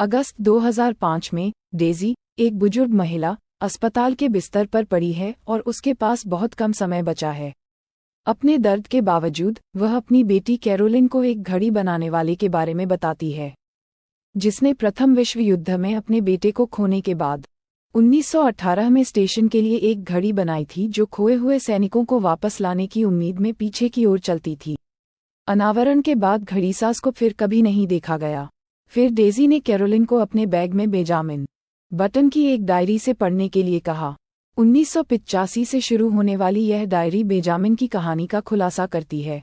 अगस्त 2005 में डेज़ी, एक बुजुर्ग महिला, अस्पताल के बिस्तर पर पड़ी है और उसके पास बहुत कम समय बचा है। अपने दर्द के बावजूद वह अपनी बेटी कैरोलिन को एक घड़ी बनाने वाले के बारे में बताती है, जिसने प्रथम विश्व युद्ध में अपने बेटे को खोने के बाद 1918 में स्टेशन के लिए एक घड़ी बनाई थी जो खोए हुए सैनिकों को वापस लाने की उम्मीद में पीछे की ओर चलती थी। अनावरण के बाद घड़ीसाज को फिर कभी नहीं देखा गया। फिर डेज़ी ने कैरोलिन को अपने बैग में बेंजामिन बटन की एक डायरी से पढ़ने के लिए कहा। 1985 से शुरू होने वाली यह डायरी बेंजामिन की कहानी का खुलासा करती है।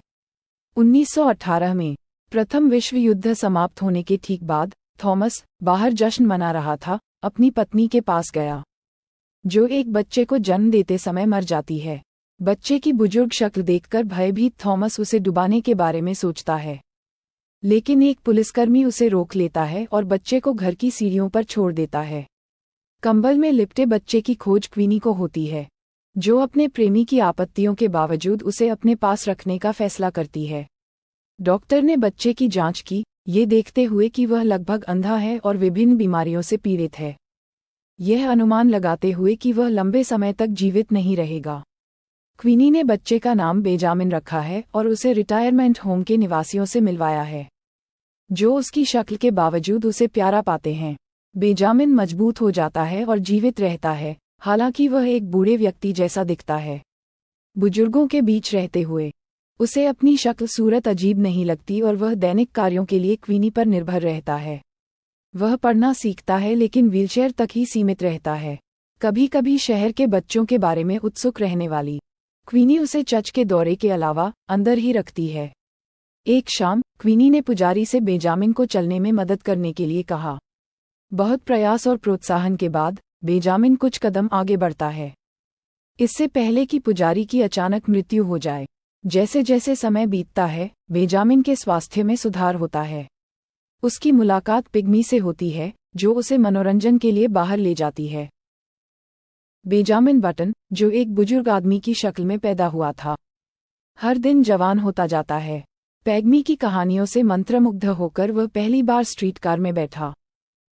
1918 में प्रथम विश्व युद्ध समाप्त होने के ठीक बाद थॉमस बाहर जश्न मना रहा था, अपनी पत्नी के पास गया, जो एक बच्चे को जन्म देते समय मर जाती है। बच्चे की बुजुर्ग शक्ल देखकर भयभीत थॉमस उसे डुबाने के बारे में सोचता है, लेकिन एक पुलिसकर्मी उसे रोक लेता है और बच्चे को घर की सीढ़ियों पर छोड़ देता है। कंबल में लिपटे बच्चे की खोज क्वीनी को होती है, जो अपने प्रेमी की आपत्तियों के बावजूद उसे अपने पास रखने का फैसला करती है। डॉक्टर ने बच्चे की जांच की, ये देखते हुए कि वह लगभग अंधा है और विभिन्न बीमारियों से पीड़ित है, यह अनुमान लगाते हुए कि वह लंबे समय तक जीवित नहीं रहेगा। क्वीनी ने बच्चे का नाम बेंजामिन रखा है और उसे रिटायरमेंट होम के निवासियों से मिलवाया है, जो उसकी शक्ल के बावजूद उसे प्यारा पाते हैं। बेंजामिन मजबूत हो जाता है और जीवित रहता है, हालांकि वह एक बूढ़े व्यक्ति जैसा दिखता है। बुजुर्गों के बीच रहते हुए उसे अपनी शक्ल सूरत अजीब नहीं लगती और वह दैनिक कार्यों के लिए क्वीनी पर निर्भर रहता है। वह पढ़ना सीखता है लेकिन व्हीलचेयर तक ही सीमित रहता है। कभी कभी शहर के बच्चों के बारे में उत्सुक रहने वाली क्वीनी उसे चर्च के दौरे के अलावा अंदर ही रखती है। एक शाम क्वीनी ने पुजारी से बेंजामिन को चलने में मदद करने के लिए कहा। बहुत प्रयास और प्रोत्साहन के बाद बेंजामिन कुछ कदम आगे बढ़ता है, इससे पहले कि पुजारी की अचानक मृत्यु हो जाए। जैसे जैसे समय बीतता है बेंजामिन के स्वास्थ्य में सुधार होता है। उसकी मुलाकात पिग्मी से होती है, जो उसे मनोरंजन के लिए बाहर ले जाती है। बेंजामिन बटन, जो एक बुजुर्ग आदमी की शक्ल में पैदा हुआ था, हर दिन जवान होता जाता है। पिग्मी की कहानियों से मंत्रमुग्ध होकर वह पहली बार स्ट्रीट कार में बैठा।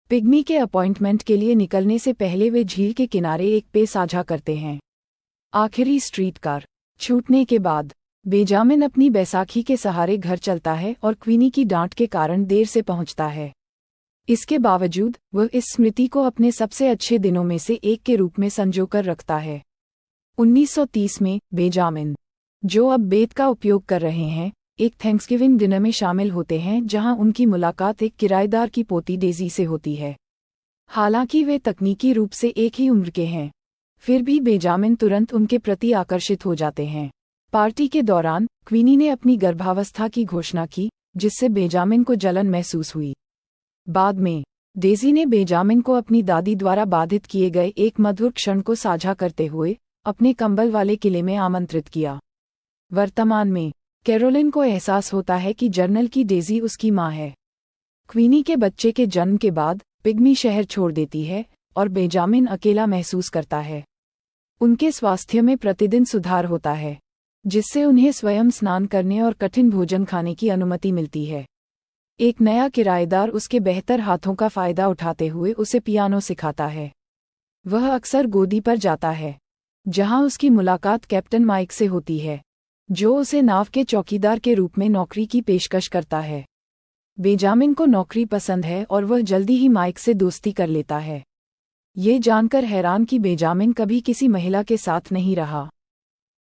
पिग्मी के अपॉइंटमेंट के लिए निकलने से पहले वे झील के किनारे एक पेय साझा करते हैं। आखिरी स्ट्रीट कार छूटने के बाद बेंजामिन अपनी बैसाखी के सहारे घर चलता है और क्वीनी की डांट के कारण देर से पहुंचता है। इसके बावजूद वह इस स्मृति को अपने सबसे अच्छे दिनों में से एक के रूप में संजोकर रखता है। 1930 में बेंजामिन, जो अब बेत का उपयोग कर रहे हैं, एक थैंक्सगिविंग डिनर में शामिल होते हैं जहां उनकी मुलाकात एक किराएदार की पोती डेज़ी से होती है। हालांकि वे तकनीकी रूप से एक ही उम्र के हैं, फिर भी बेंजामिन तुरंत उनके प्रति आकर्षित हो जाते हैं। पार्टी के दौरान क्वीनी ने अपनी गर्भावस्था की घोषणा की, जिससे बेंजामिन को जलन महसूस हुई। बाद में डेज़ी ने बेंजामिन को अपनी दादी द्वारा बाधित किए गए एक मधुर क्षण को साझा करते हुए अपने कंबल वाले किले में आमंत्रित किया। वर्तमान में कैरोलिन को एहसास होता है कि जर्नल की डेज़ी उसकी माँ है। क्वीनी के बच्चे के जन्म के बाद पिग्मी शहर छोड़ देती है और बेंजामिन अकेला महसूस करता है। उनके स्वास्थ्य में प्रतिदिन सुधार होता है, जिससे उन्हें स्वयं स्नान करने और कठिन भोजन खाने की अनुमति मिलती है। एक नया किराएदार उसके बेहतर हाथों का फ़ायदा उठाते हुए उसे पियानो सिखाता है। वह अक्सर गोदी पर जाता है, जहां उसकी मुलाकात कैप्टन माइक से होती है, जो उसे नाव के चौकीदार के रूप में नौकरी की पेशकश करता है। बेंजामिन को नौकरी पसंद है और वह जल्दी ही माइक से दोस्ती कर लेता है, ये जानकर हैरान कि बेंजामिन कभी किसी महिला के साथ नहीं रहा।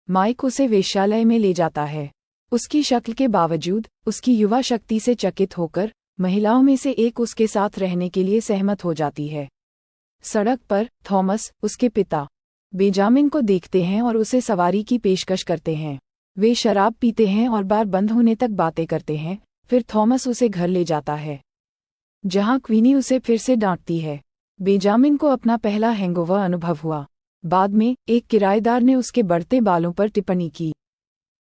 माइक उसे वेश्यालय में ले जाता है। उसकी शक्ल के बावजूद उसकी युवा शक्ति से चकित होकर महिलाओं में से एक उसके साथ रहने के लिए सहमत हो जाती है। सड़क पर थॉमस, उसके पिता, बेंजामिन को देखते हैं और उसे सवारी की पेशकश करते हैं। वे शराब पीते हैं और बार बंद होने तक बातें करते हैं। फिर थॉमस उसे घर ले जाता है, जहां क्वीनी उसे फिर से डांटती है। बेंजामिन को अपना पहला हैंगओवर अनुभव हुआ। बाद में एक किराएदार ने उसके बढ़ते बालों पर टिप्पणी की,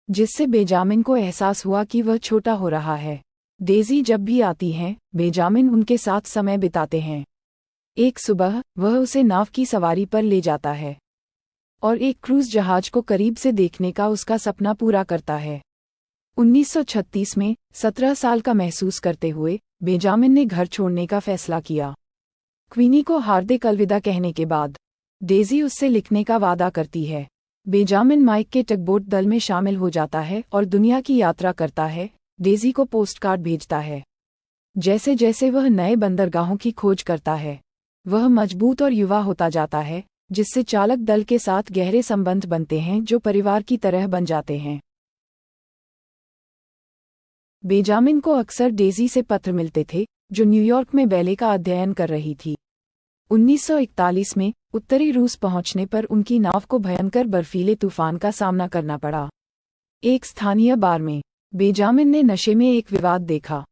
जिससे बेंजामिन को एहसास हुआ कि वह छोटा हो रहा है। डेज़ी जब भी आती हैं बेंजामिन उनके साथ समय बिताते हैं। एक सुबह वह उसे नाव की सवारी पर ले जाता है और एक क्रूज जहाज को करीब से देखने का उसका सपना पूरा करता है। 1936 में 17 साल का महसूस करते हुए बेंजामिन ने घर छोड़ने का फैसला किया। क्वीनी को हार्दिक अलविदा कहने के बाद डेज़ी उससे लिखने का वादा करती है। बेंजामिन माइक के टगबोट दल में शामिल हो जाता है और दुनिया की यात्रा करता है। डेज़ी को पोस्टकार्ड भेजता है। जैसे जैसे वह नए बंदरगाहों की खोज करता है, वह मजबूत और युवा होता जाता है, जिससे चालक दल के साथ गहरे संबंध बनते हैं जो परिवार की तरह बन जाते हैं। बेंजामिन को अक्सर डेज़ी से पत्र मिलते थे, जो न्यूयॉर्क में बैले का अध्ययन कर रही थी। 1941 में उत्तरी रूस पहुंचने पर उनकी नाव को भयंकर बर्फीले तूफान का सामना करना पड़ा। एक स्थानीय बार में बेंजामिन ने नशे में एक विवाद देखा,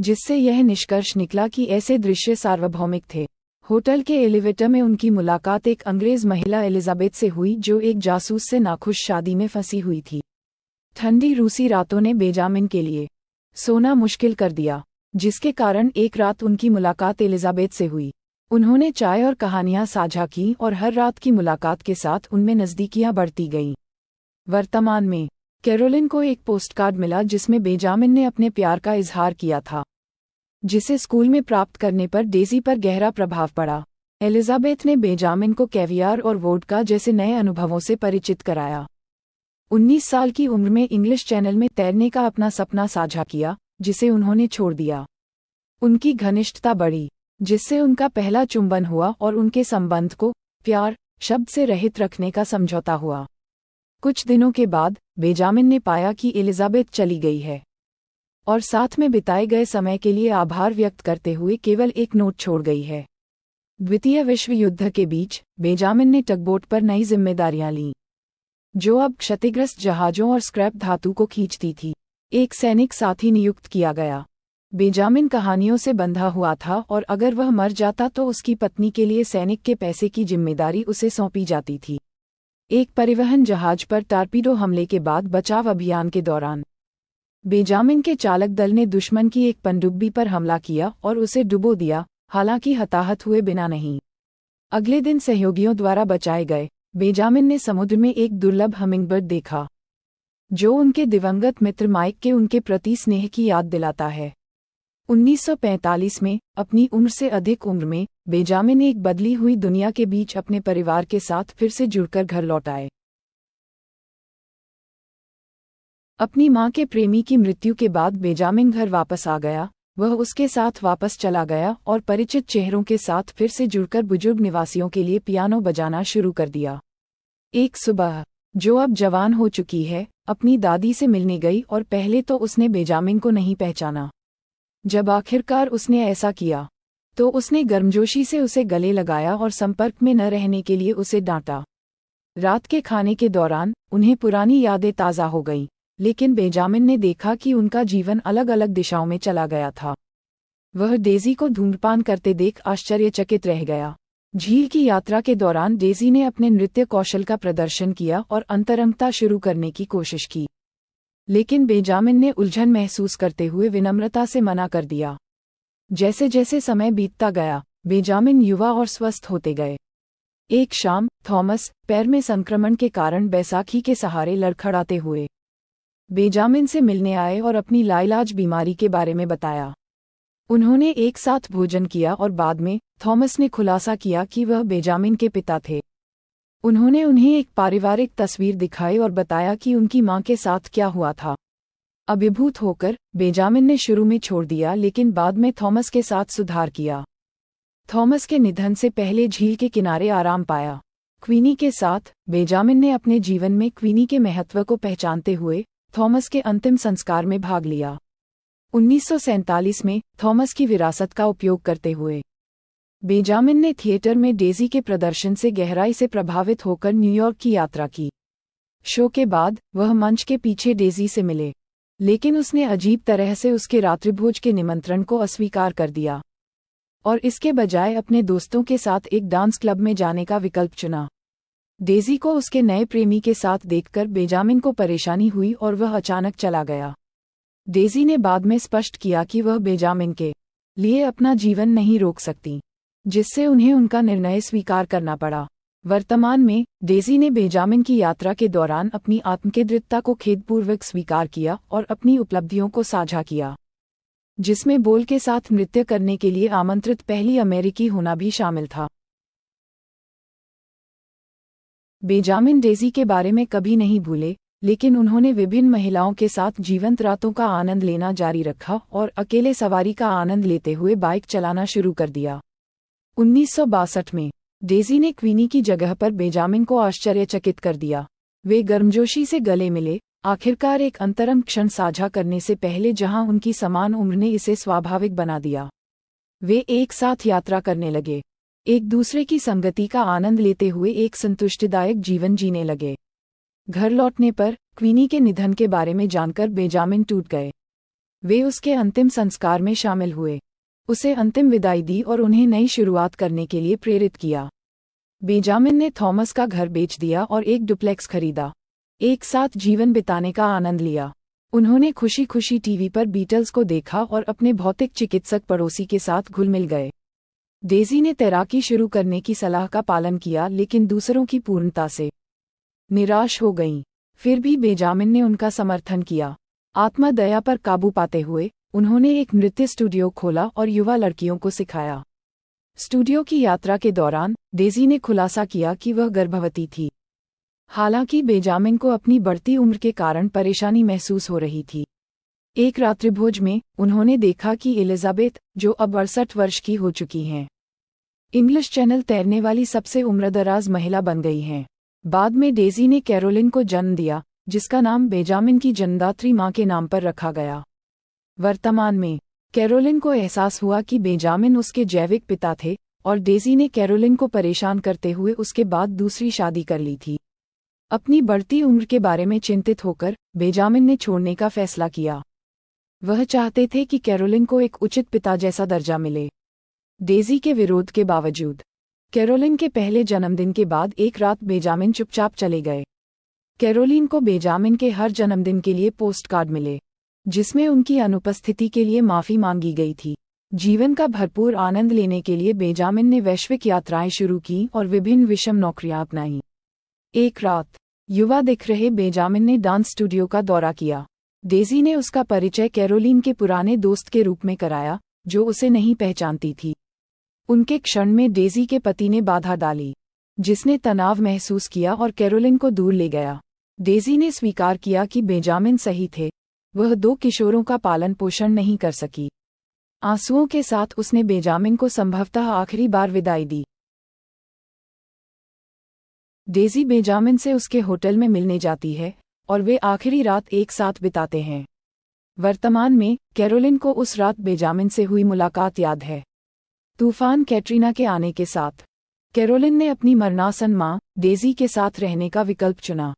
जिससे यह निष्कर्ष निकला कि ऐसे दृश्य सार्वभौमिक थे। होटल के एलिवेटर में उनकी मुलाकात एक अंग्रेज़ महिला एलिजाबेथ से हुई, जो एक जासूस से नाखुश शादी में फंसी हुई थी। ठंडी रूसी रातों ने बेंजामिन के लिए सोना मुश्किल कर दिया, जिसके कारण एक रात उनकी मुलाकात एलिजाबेथ से हुई। उन्होंने चाय और कहानियां साझा की और हर रात की मुलाकात के साथ उनमें नज़दीकियां बढ़ती गईं। वर्तमान में कैरोलिन को एक पोस्टकार्ड मिला जिसमें बेंजामिन ने अपने प्यार का इजहार किया था, जिसे स्कूल में प्राप्त करने पर डेज़ी पर गहरा प्रभाव पड़ा। एलिजाबेथ ने बेंजामिन को कैवियार और वोडका जैसे नए अनुभवों से परिचित कराया। 19 साल की उम्र में इंग्लिश चैनल में तैरने का अपना सपना साझा किया, जिसे उन्होंने छोड़ दिया। उनकी घनिष्ठता बढ़ी, जिससे उनका पहला चुंबन हुआ और उनके संबंध को प्यार शब्द से रहित रखने का समझौता हुआ। कुछ दिनों के बाद बेंजामिन ने पाया कि एलिजाबेथ चली गई है, और साथ में बिताए गए समय के लिए आभार व्यक्त करते हुए केवल एक नोट छोड़ गई है। द्वितीय विश्व युद्ध के बीच बेंजामिन ने टगबोट पर नई जिम्मेदारियां लीं, जो अब क्षतिग्रस्त जहाज़ों और स्क्रैप धातु को खींचती थी। एक सैनिक साथी नियुक्त किया गया। बेंजामिन कहानियों से बंधा हुआ था और अगर वह मर जाता तो उसकी पत्नी के लिए सैनिक के पैसे की जिम्मेदारी उसे सौंपी जाती थी। एक परिवहन जहाज पर टारपीडो हमले के बाद बचाव अभियान के दौरान बेंजामिन के चालक दल ने दुश्मन की एक पनडुब्बी पर हमला किया और उसे डुबो दिया, हालांकि हताहत हुए बिना नहीं। अगले दिन सहयोगियों द्वारा बचाए गए बेंजामिन ने समुद्र में एक दुर्लभ हमिंगबर्ड देखा, जो उनके दिवंगत मित्र माइक के उनके प्रति स्नेह की याद दिलाता है। 1945 में अपनी उम्र से अधिक उम्र में बेंजामिन एक बदली हुई दुनिया के बीच अपने परिवार के साथ फिर से जुड़कर घर लौट आए। अपनी मां के प्रेमी की मृत्यु के बाद बेंजामिन घर वापस आ गया। वह उसके साथ वापस चला गया और परिचित चेहरों के साथ फिर से जुड़कर बुजुर्ग निवासियों के लिए पियानो बजाना शुरू कर दिया। एक सुबह, जो अब जवान हो चुकी है, अपनी दादी से मिलने गई और पहले तो उसने बेंजामिन को नहीं पहचाना। जब आखिरकार उसने ऐसा किया तो उसने गर्मजोशी से उसे गले लगाया और संपर्क में न रहने के लिए उसे डांटा। रात के खाने के दौरान उन्हें पुरानी यादें ताज़ा हो गईं, लेकिन बेंजामिन ने देखा कि उनका जीवन अलग अलग दिशाओं में चला गया था। वह डेज़ी को धूम्रपान करते देख आश्चर्यचकित रह गया। झील की यात्रा के दौरान डेज़ी ने अपने नृत्य कौशल का प्रदर्शन किया और अंतरंगता शुरू करने की कोशिश की, लेकिन बेंजामिन ने उलझन महसूस करते हुए विनम्रता से मना कर दिया। जैसे जैसे समय बीतता गया, बेंजामिन युवा और स्वस्थ होते गए। एक शाम थॉमस पैर में संक्रमण के कारण बैसाखी के सहारे लड़खड़ाते हुए बेंजामिन से मिलने आए और अपनी लाइलाज बीमारी के बारे में बताया। उन्होंने एक साथ भोजन किया और बाद में थॉमस ने खुलासा किया कि वह बेंजामिन के पिता थे। उन्होंने उन्हें एक पारिवारिक तस्वीर दिखाई और बताया कि उनकी मां के साथ क्या हुआ था। अभिभूत होकर बेंजामिन ने शुरू में छोड़ दिया, लेकिन बाद में थॉमस के साथ सुधार किया। थॉमस के निधन से पहले झील के किनारे आराम पाया। क्वीनी के साथ बेंजामिन ने अपने जीवन में क्वीनी के महत्व को पहचानते हुए थॉमस के अंतिम संस्कार में भाग लिया। 1947 में थॉमस की विरासत का उपयोग करते हुए बेंजामिन ने थिएटर में डेज़ी के प्रदर्शन से गहराई से प्रभावित होकर न्यूयॉर्क की यात्रा की। शो के बाद वह मंच के पीछे डेज़ी से मिले, लेकिन उसने अजीब तरह से उसके रात्रिभोज के निमंत्रण को अस्वीकार कर दिया और इसके बजाय अपने दोस्तों के साथ एक डांस क्लब में जाने का विकल्प चुना। डेज़ी को उसके नए प्रेमी के साथ देखकर बेंजामिन को परेशानी हुई और वह अचानक चला गया। डेज़ी ने बाद में स्पष्ट किया कि वह बेंजामिन के लिए अपना जीवन नहीं रोक सकती, जिससे उन्हें उनका निर्णय स्वीकार करना पड़ा। वर्तमान में डेज़ी ने बेंजामिन की यात्रा के दौरान अपनी आत्मकेंद्रितता को खेदपूर्वक स्वीकार किया और अपनी उपलब्धियों को साझा किया। जिसमें बोल के साथ नृत्य करने के लिए आमंत्रित पहली अमेरिकी होना भी शामिल था। बेंजामिन डेज़ी के बारे में कभी नहीं भूले, लेकिन उन्होंने विभिन्न महिलाओं के साथ जीवंत रातों का आनंद लेना जारी रखा और अकेले सवारी का आनंद लेते हुए बाइक चलाना शुरू कर दिया। 1962 में डेज़ी ने क्वीनी की जगह पर बेंजामिन को आश्चर्यचकित कर दिया। वे गर्मजोशी से गले मिले, आखिरकार एक अंतरंग क्षण साझा करने से पहले जहां उनकी समान उम्र ने इसे स्वाभाविक बना दिया। वे एक साथ यात्रा करने लगे, एक दूसरे की संगति का आनंद लेते हुए एक संतुष्टिदायक जीवन जीने लगे। घर लौटने पर क्वीनी के निधन के बारे में जानकर बेंजामिन टूट गए। वे उसके अंतिम संस्कार में शामिल हुए, उसे अंतिम विदाई दी और उन्हें नई शुरुआत करने के लिए प्रेरित किया। बेंजामिन ने थॉमस का घर बेच दिया और एक डुप्लेक्स खरीदा, एक साथ जीवन बिताने का आनंद लिया। उन्होंने खुशी खुशी टीवी पर बीटल्स को देखा और अपने भौतिक चिकित्सक पड़ोसी के साथ घुल मिल गए। डेज़ी ने तैराकी शुरू करने की सलाह का पालन किया, लेकिन दूसरों की पूर्णता से निराश हो गईं। फिर भी बेंजामिन ने उनका समर्थन किया। आत्मदया पर काबू पाते हुए उन्होंने एक नृत्य स्टूडियो खोला और युवा लड़कियों को सिखाया। स्टूडियो की यात्रा के दौरान डेज़ी ने खुलासा किया कि वह गर्भवती थी। हालांकि बेंजामिन को अपनी बढ़ती उम्र के कारण परेशानी महसूस हो रही थी। एक रात्रिभोज में उन्होंने देखा कि एलिजाबेथ, जो अब 68 वर्ष की हो चुकी हैं, इंग्लिश चैनल तैरने वाली सबसे उम्रदराज महिला बन गई हैं। बाद में डेज़ी ने कैरोलिन को जन्म दिया, जिसका नाम बेंजामिन की जन्मदात्री मां के नाम पर रखा गया। वर्तमान में कैरोलिन को एहसास हुआ कि बेंजामिन उसके जैविक पिता थे और डेज़ी ने कैरोलिन को परेशान करते हुए उसके बाद दूसरी शादी कर ली थी। अपनी बढ़ती उम्र के बारे में चिंतित होकर बेंजामिन ने छोड़ने का फैसला किया। वह चाहते थे कि कैरोलिन को एक उचित पिता जैसा दर्जा मिले। डेज़ी के विरोध के बावजूद कैरोलिन के पहले जन्मदिन के बाद एक रात बेंजामिन चुपचाप चले गए। कैरोलिन को बेंजामिन के हर जन्मदिन के लिए पोस्टकार्ड मिले, जिसमें उनकी अनुपस्थिति के लिए माफ़ी मांगी गई थी। जीवन का भरपूर आनंद लेने के लिए बेंजामिन ने वैश्विक यात्राएं शुरू की और विभिन्न विषम नौकरियां अपनाईं। एक रात युवा दिख रहे बेंजामिन ने डांस स्टूडियो का दौरा किया। डेज़ी ने उसका परिचय कैरोलिन के पुराने दोस्त के रूप में कराया, जो उसे नहीं पहचानती थी। उनके क्षण में डेज़ी के पति ने बाधा डाली, जिसने तनाव महसूस किया और कैरोलिन को दूर ले गया। डेज़ी ने स्वीकार किया कि बेंजामिन सही थे, वह दो किशोरों का पालन पोषण नहीं कर सकी। आंसुओं के साथ उसने बेंजामिन को संभवतः आखिरी बार विदाई दी। डेज़ी बेंजामिन से उसके होटल में मिलने जाती है और वे आखिरी रात एक साथ बिताते हैं। वर्तमान में कैरोलिन को उस रात बेंजामिन से हुई मुलाकात याद है। तूफान कैटरीना के आने के साथ कैरोलिन ने अपनी मरणासन मां डेज़ी के साथ रहने का विकल्प चुना।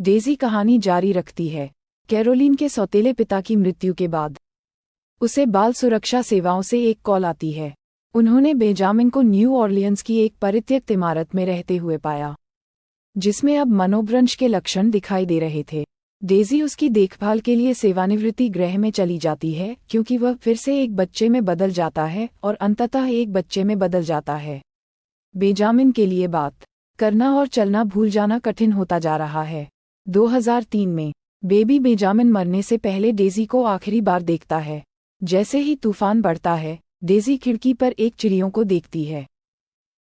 डेज़ी कहानी जारी रखती है, कैरोलिन के सौतेले पिता की मृत्यु के बाद। उसे बाल सुरक्षा सेवाओं से एक कॉल आती है। उन्होंने बेंजामिन को न्यू ऑर्लियंस की एक परित्यक्त इमारत में रहते हुए पाया, जिसमें अब मनोभ्रंश के लक्षण दिखाई दे रहे थे। डेज़ी उसकी देखभाल के लिए सेवानिवृत्ति गृह में चली जाती है, क्योंकि वह फिर से एक बच्चे में बदल जाता है और अंततः एक बच्चे में बदल जाता है। बेंजामिन के लिए बात करना और चलना भूल जाना कठिन होता जा रहा है। 2003 में बेबी बेंजामिन मरने से पहले डेज़ी को आखिरी बार देखता है। जैसे ही तूफान बढ़ता है, डेज़ी खिड़की पर एक चिड़ियों को देखती है।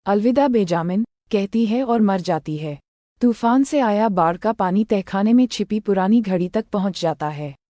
अलविदा बेंजामिन, कहती है और मर जाती है। तूफान से आया बाढ़ का पानी तहखाने में छिपी पुरानी घड़ी तक पहुंच जाता है।